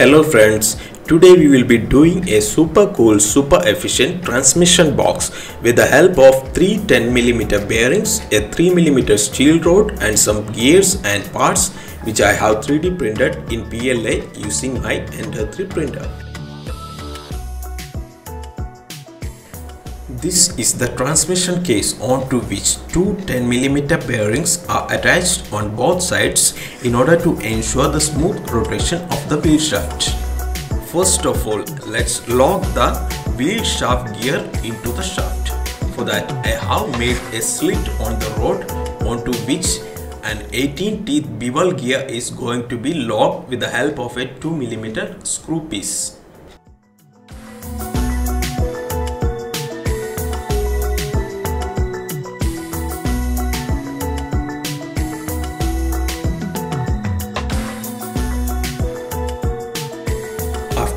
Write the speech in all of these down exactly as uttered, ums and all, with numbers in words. Hello friends, today we will be doing a super cool, super efficient transmission box with the help of three ten millimeter bearings, a three millimeter steel rod and some gears and parts which I have three D printed in P L A using my Ender three printer. This is the transmission case onto which two ten millimeter bearings are attached on both sides in order to ensure the smooth rotation of the wheel shaft. First of all, let's lock the wheel shaft gear into the shaft. For that, I have made a slit on the rod onto which an eighteen teeth bevel gear is going to be locked with the help of a two millimeter screw piece.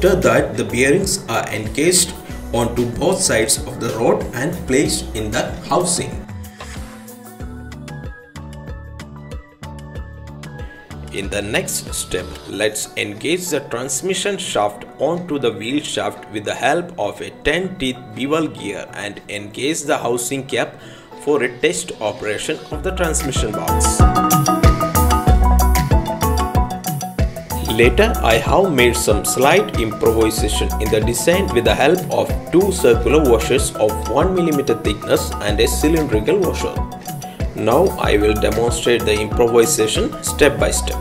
After that, the bearings are encased onto both sides of the rod and placed in the housing. In the next step, let's engage the transmission shaft onto the wheel shaft with the help of a ten teeth bevel gear and engage the housing cap for a test operation of the transmission box. Later, I have made some slight improvisation in the design with the help of two circular washers of one millimeter thickness and a cylindrical washer. Now I will demonstrate the improvisation step by step.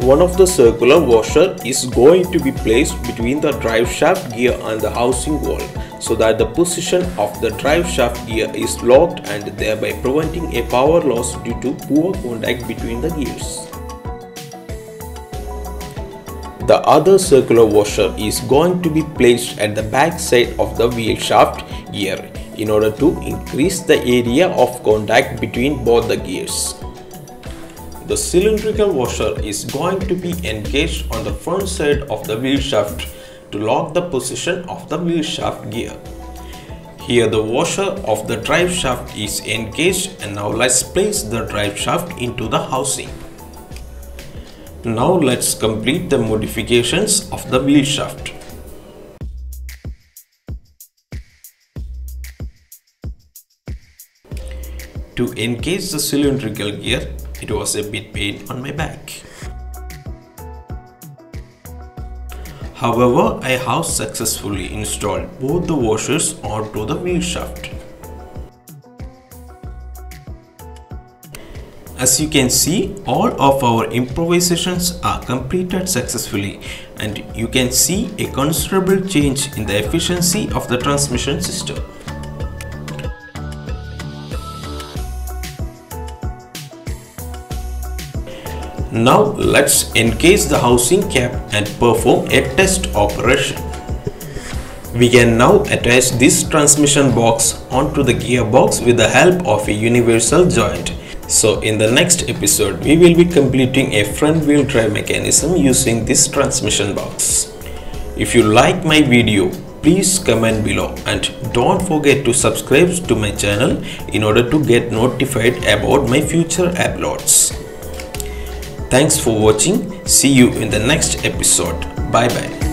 One of the circular washer is going to be placed between the drive shaft gear and the housing wall, so that the position of the drive shaft gear is locked and thereby preventing a power loss due to poor contact between the gears. The other circular washer is going to be placed at the back side of the wheel shaft gear in order to increase the area of contact between both the gears. The cylindrical washer is going to be engaged on the front side of the wheel shaft to lock the position of the wheel shaft gear. Here the washer of the drive shaft is engaged, and now let's place the drive shaft into the housing. Now let's complete the modifications of the wheel shaft. To engage the cylindrical gear, it was a bit pain on my back. However, I have successfully installed both the washers onto the wheel shaft. As you can see, all of our improvisations are completed successfully, and you can see a considerable change in the efficiency of the transmission system. Now let's encase the housing cap and perform a test operation. We can now attach this transmission box onto the gearbox with the help of a universal joint. So in the next episode, we will be completing a front wheel drive mechanism using this transmission box. If you like my video, please comment below and don't forget to subscribe to my channel in order to get notified about my future uploads. Thanks for watching. See you in the next episode. Bye bye.